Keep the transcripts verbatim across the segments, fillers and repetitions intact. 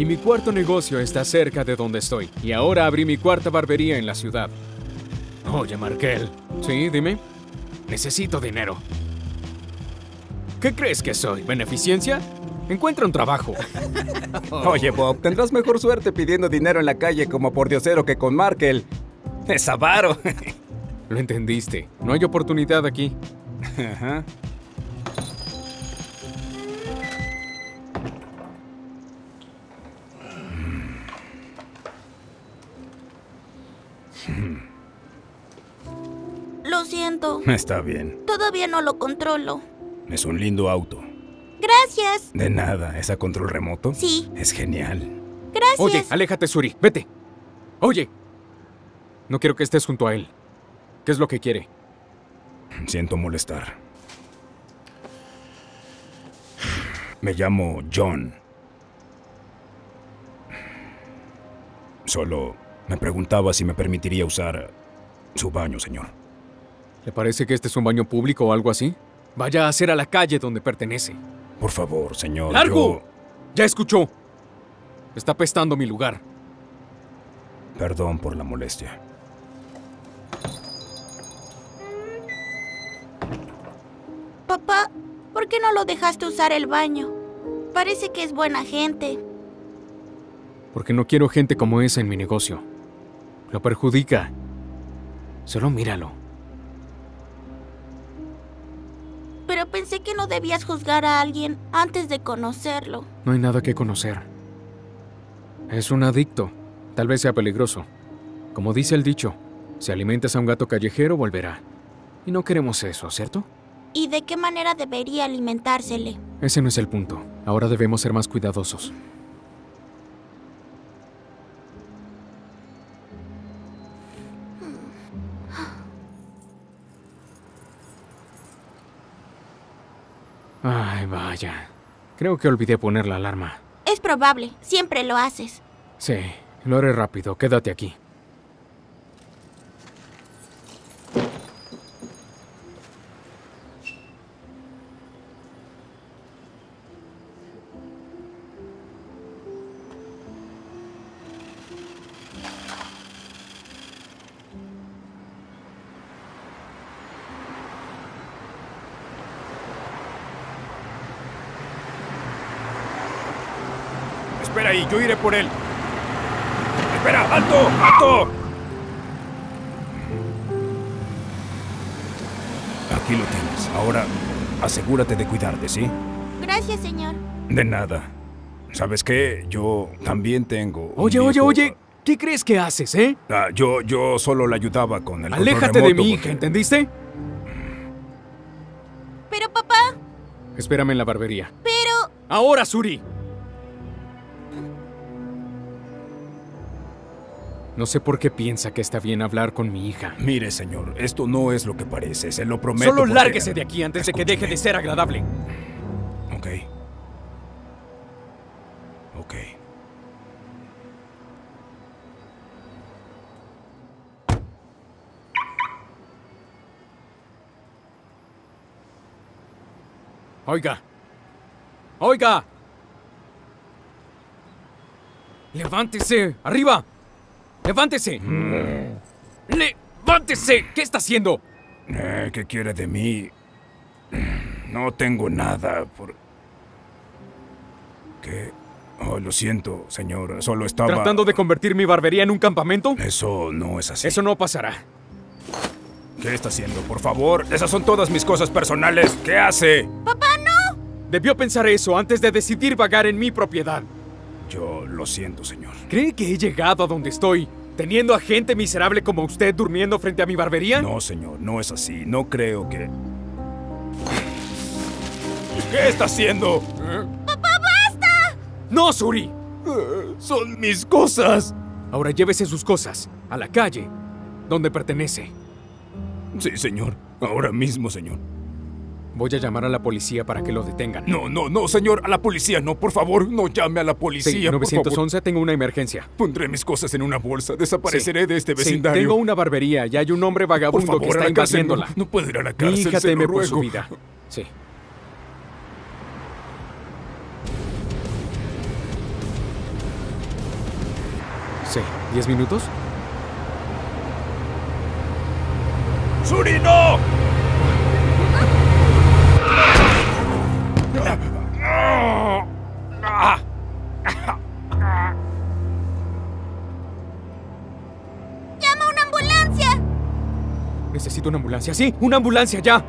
y mi cuarto negocio está cerca de donde estoy. Y ahora abrí mi cuarta barbería en la ciudad. Oye, Markel. Sí, dime. Necesito dinero. ¿Qué crees que soy? ¿Beneficencia? Encuentra un trabajo. Oye, Bob, tendrás mejor suerte pidiendo dinero en la calle como pordiosero que con Markel. ¡Es avaro! Lo entendiste. No hay oportunidad aquí. Ajá. Lo siento. Está bien. Todavía no lo controlo. Es un lindo auto. Gracias. De nada. ¿Es a control remoto? Sí. Es genial. Gracias. Oye, aléjate, Suri. Vete. Oye. No quiero que estés junto a él. ¿Qué es lo que quiere? Siento molestar. Me llamo John. Solo me preguntaba si me permitiría usar su baño, señor. ¿Le parece que este es un baño público o algo así? Vaya a hacer a la calle donde pertenece. Por favor, señor. ¡Largo! Yo... ¡Ya escuchó! Está apestando mi lugar. Perdón por la molestia. Papá, ¿por qué no lo dejaste usar el baño? Parece que es buena gente. Porque no quiero gente como esa en mi negocio. Lo perjudica. Solo míralo. Pero pensé que no debías juzgar a alguien antes de conocerlo. No hay nada que conocer. Es un adicto. Tal vez sea peligroso. Como dice el dicho, si alimentas a un gato callejero, volverá. Y no queremos eso, ¿cierto? ¿Y de qué manera debería alimentársele? Ese no es el punto. Ahora debemos ser más cuidadosos. Ay, vaya. Creo que olvidé poner la alarma. Es probable. Siempre lo haces. Sí, lo haré rápido. Quédate aquí. Espera ahí, yo iré por él. ¡Espera! ¡Alto! ¡Alto! Aquí lo tienes. Ahora, asegúrate de cuidarte, ¿sí? Gracias, señor. De nada. ¿Sabes qué? Yo también tengo... Oye, oye, oye. ¿Qué crees que haces, eh? Ah, yo, yo solo le ayudaba con el... Aléjate de mi hija, ¿entendiste? Pero, papá... Espérame en la barbería. Pero... Ahora, Suri. No sé por qué piensa que está bien hablar con mi hija. Mire, señor, esto no es lo que parece, se lo prometo. Solo porque... lárguese de aquí antes Escúcheme. de que deje de ser agradable. Ok. Ok. Oiga. Oiga. Levántese. Arriba. ¡Levántese! ¡Levántese! ¿Qué está haciendo? Eh, ¿Qué quiere de mí? No tengo nada por... ¿Qué? Oh, lo siento, señor. Solo estaba... ¿Tratando de convertir mi barbería en un campamento? Eso no es así. Eso no pasará. ¿Qué está haciendo? Por favor. Esas son todas mis cosas personales. ¿Qué hace? ¡Papá, no! Debió pensar eso antes de decidir vagar en mi propiedad. Yo lo siento, señor. ¿Cree que he llegado a donde estoy teniendo a gente miserable como usted durmiendo frente a mi barbería? No, señor, no es así. No creo que... ¿Qué está haciendo? ¿Eh? ¡Papá, basta! ¡No, Suri! Uh, son mis cosas. Ahora llévese sus cosas a la calle donde pertenece. Sí, señor. Ahora mismo, señor. Voy a llamar a la policía para que lo detengan. No, no, no, señor. A la policía no, por favor. No llame a la policía, nueve once, tengo una emergencia. Pondré mis cosas en una bolsa. Desapareceré sí. de este vecindario. Sí, tengo una barbería y hay un hombre vagabundo favor, que está invadiéndola. No, no puedo ir a la cárcel, Mi hija se teme por su vida. Sí. sé, ¿diez minutos? ¡Suri, no! Necesito una ambulancia, sí, una ambulancia ya.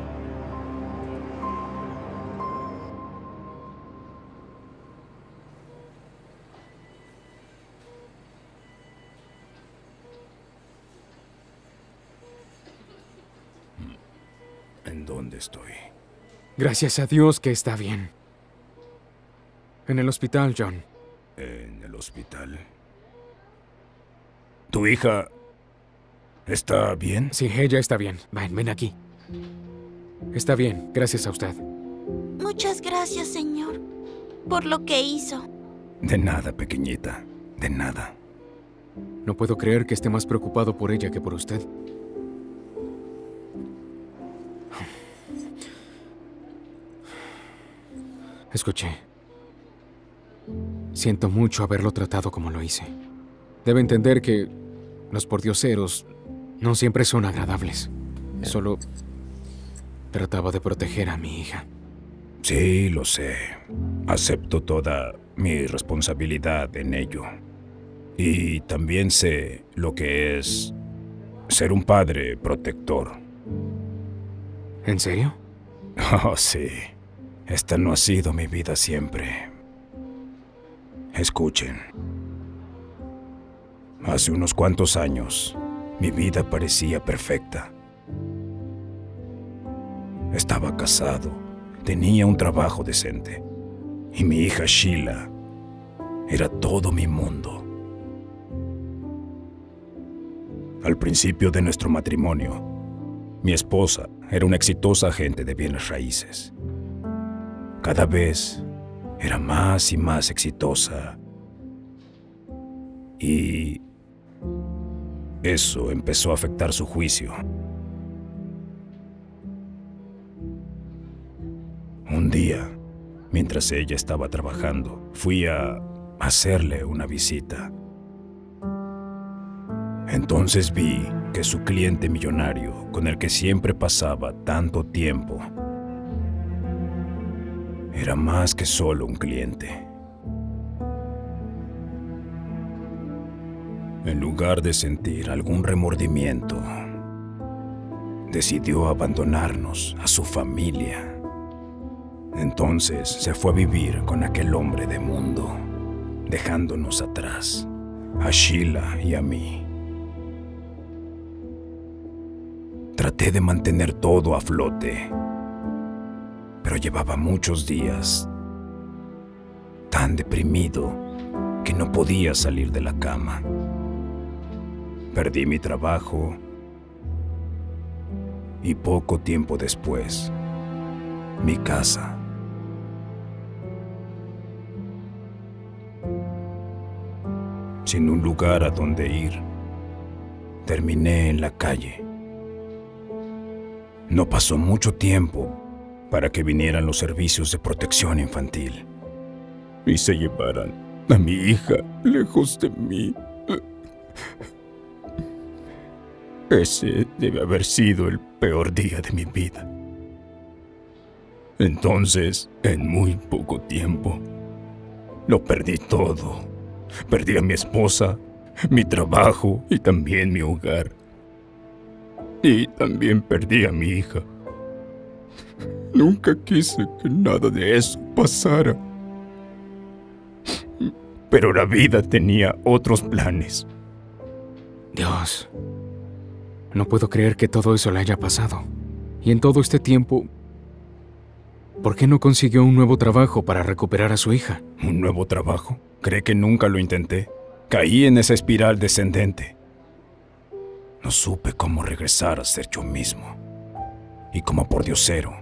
¿En dónde estoy? Gracias a Dios que está bien. En el hospital, John. ¿En el hospital? ¿Tu hija está bien? Sí, ella está bien. Ven, ven aquí. Está bien, gracias a usted. Muchas gracias, señor, por lo que hizo. De nada, pequeñita. De nada. No puedo creer que esté más preocupado por ella que por usted. Escuché. Siento mucho haberlo tratado como lo hice. Debe entender que los pordioseros no siempre son agradables. Solo trataba de proteger a mi hija. Sí, lo sé. Acepto toda mi responsabilidad en ello. Y también sé lo que es ser un padre protector. ¿En serio? Oh, sí. Esta no ha sido mi vida siempre. Escuchen. Hace unos cuantos años, mi vida parecía perfecta. Estaba casado, tenía un trabajo decente, y mi hija Sheila era todo mi mundo. Al principio de nuestro matrimonio, mi esposa era una exitosa agente de bienes raíces. Cada vez era más y más exitosa. Y eso empezó a afectar su juicio. Un día, mientras ella estaba trabajando, fui a hacerle una visita. Entonces vi que su cliente millonario, con el que siempre pasaba tanto tiempo, era más que solo un cliente. En lugar de sentir algún remordimiento, decidió abandonarnos, a su familia. Entonces se fue a vivir con aquel hombre de mundo, dejándonos atrás, a Sheila y a mí. Traté de mantener todo a flote, pero llevaba muchos días tan deprimido que no podía salir de la cama. Perdí mi trabajo y poco tiempo después, mi casa. Sin un lugar a donde ir, terminé en la calle. No pasó mucho tiempo para que vinieran los servicios de protección infantil y se llevaran a mi hija lejos de mí. Ese debe haber sido el peor día de mi vida. Entonces, en muy poco tiempo, lo perdí todo. Perdí a mi esposa, mi trabajo y también mi hogar. Y también perdí a mi hija. Nunca quise que nada de eso pasara. Pero la vida tenía otros planes. Dios. No puedo creer que todo eso le haya pasado. Y en todo este tiempo, ¿por qué no consiguió un nuevo trabajo para recuperar a su hija? ¿Un nuevo trabajo? ¿Cree que nunca lo intenté? Caí en esa espiral descendente. No supe cómo regresar a ser yo mismo. Y como pordiosero,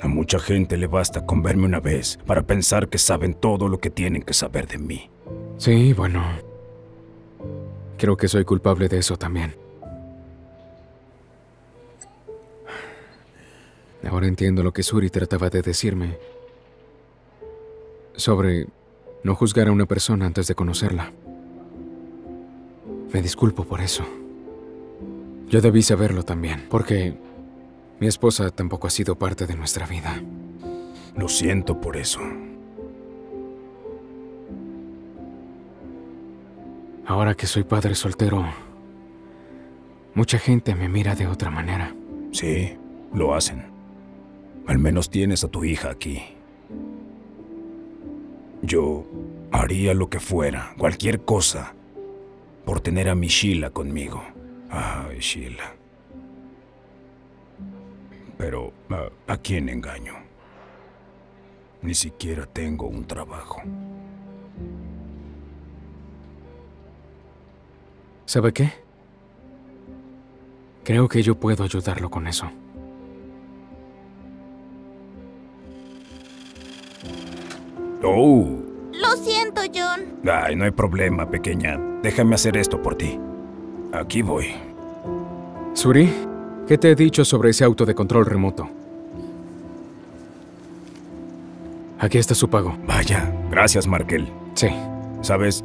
a mucha gente le basta con verme una vez para pensar que saben todo lo que tienen que saber de mí. Sí, bueno, creo que soy culpable de eso también. Ahora entiendo lo que Suri trataba de decirme sobre no juzgar a una persona antes de conocerla. Me disculpo por eso. Yo debí saberlo también, porque mi esposa tampoco ha sido parte de nuestra vida. Lo siento por eso. Ahora que soy padre soltero, mucha gente me mira de otra manera. Sí, lo hacen. Al menos tienes a tu hija aquí. Yo haría lo que fuera, cualquier cosa, por tener a mi Sheila conmigo. Ay, Sheila. Pero, ¿a, a quién engaño? Ni siquiera tengo un trabajo. ¿Sabe qué? Creo que yo puedo ayudarlo con eso. Oh. Lo siento, John. Ay, no hay problema, pequeña. Déjame hacer esto por ti. Aquí voy. Suri, ¿qué te he dicho sobre ese auto de control remoto? Aquí está su pago. Vaya, gracias, Markel. Sí. ¿Sabes?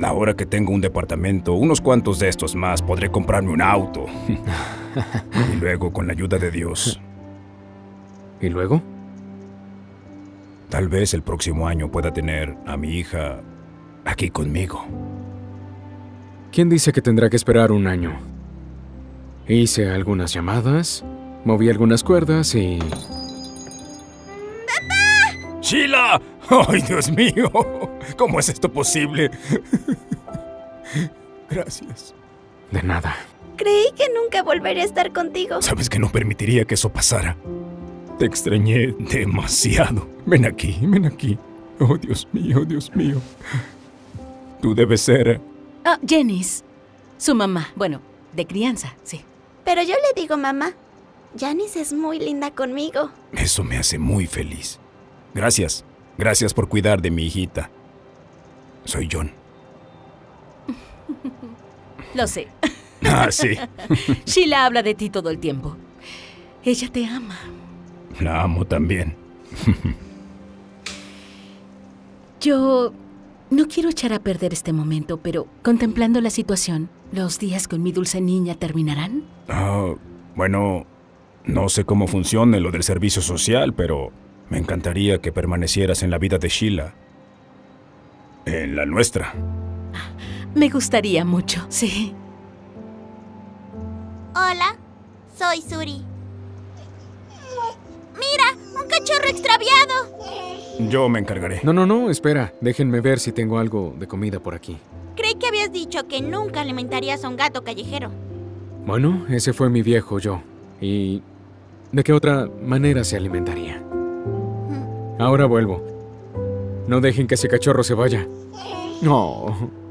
Ahora que tengo un departamento, unos cuantos de estos más, podré comprarme un auto. Y luego, con la ayuda de Dios. ¿Y luego? Tal vez el próximo año pueda tener a mi hija aquí conmigo. ¿Quién dice que tendrá que esperar un año? Hice algunas llamadas, moví algunas cuerdas y... ¡Papá! ¡Sheila! ¡Ay, Dios mío! ¿Cómo es esto posible? Gracias. De nada. Creí que nunca volveré a estar contigo. Sabes que no permitiría que eso pasara. Te extrañé demasiado. Ven aquí, ven aquí. Oh, Dios mío, Dios mío. Tú debes ser... Ah, oh, Janice. Su mamá. Bueno, de crianza, sí. Pero yo le digo mamá. Janice es muy linda conmigo. Eso me hace muy feliz. Gracias. Gracias por cuidar de mi hijita. Soy John. Lo sé. Ah, sí. Sheila habla de ti todo el tiempo. Ella te ama. La amo también. Yo no quiero echar a perder este momento, pero contemplando la situación, ¿los días con mi dulce niña terminarán? Ah, bueno, no sé cómo funcione lo del servicio social, pero me encantaría que permanecieras en la vida de Sheila. En la nuestra. Me gustaría mucho, sí. Hola, soy Suri. ¡Mira! ¡Un cachorro extraviado! Yo me encargaré. No, no, no, espera. Déjenme ver si tengo algo de comida por aquí. Creí que habías dicho que nunca alimentarías a un gato callejero. Bueno, ese fue mi viejo yo. ¿Y de qué otra manera se alimentaría? Mm. Ahora vuelvo. No dejen que ese cachorro se vaya. No. Oh.